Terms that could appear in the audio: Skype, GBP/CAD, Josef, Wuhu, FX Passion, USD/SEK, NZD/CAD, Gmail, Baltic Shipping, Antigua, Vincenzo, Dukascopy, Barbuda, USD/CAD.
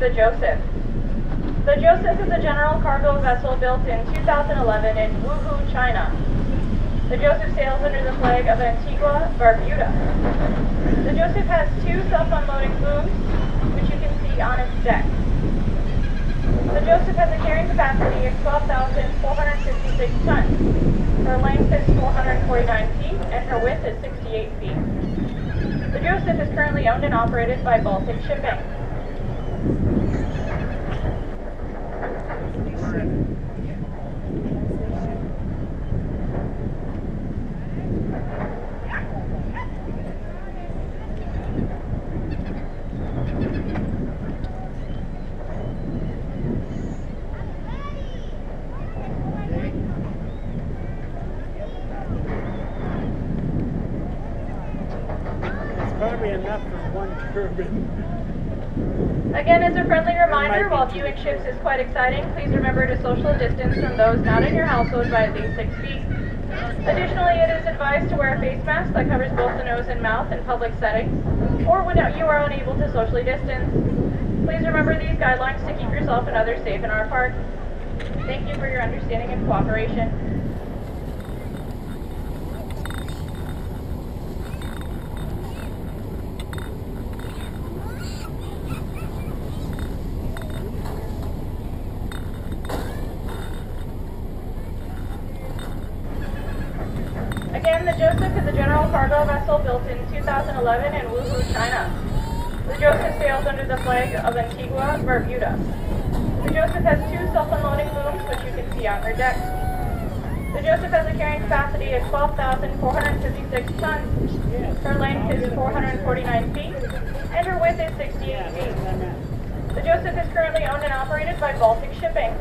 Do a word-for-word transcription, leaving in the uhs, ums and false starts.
the Josef. The Josef is a general cargo vessel built in two thousand eleven in Wuhu, China. The Josef sails under the flag of Antigua, Barbuda. The Josef has two self-unloading booms, which you can see on its deck. The Josef has a carrying capacity of twelve thousand four hundred sixty-six tons. Her length is four hundred forty-nine feet and her width is sixty-eight feet. The Josef is currently owned and operated by Baltic Shipping. Probably enough for one turbine. Again, as a friendly reminder, while viewing ships is quite exciting, please remember to social distance from those not in your household by at least six feet. Additionally, it is advised to wear a face mask that covers both the nose and mouth in public settings, or when you are unable to socially distance. Please remember these guidelines to keep yourself and others safe in our park. Thank you for your understanding and cooperation. Again, the Josef is a general cargo vessel built in two thousand eleven in Wuhu, China. The Josef sails under the flag of Antigua, Barbuda. The Josef has two self-unloading booms, which you can see on her deck. The Josef has a carrying capacity of twelve thousand four hundred fifty-six tons. Her length is four hundred forty-nine feet, and her width is sixty-eight feet. The Josef is currently owned and operated by Baltic Shipping.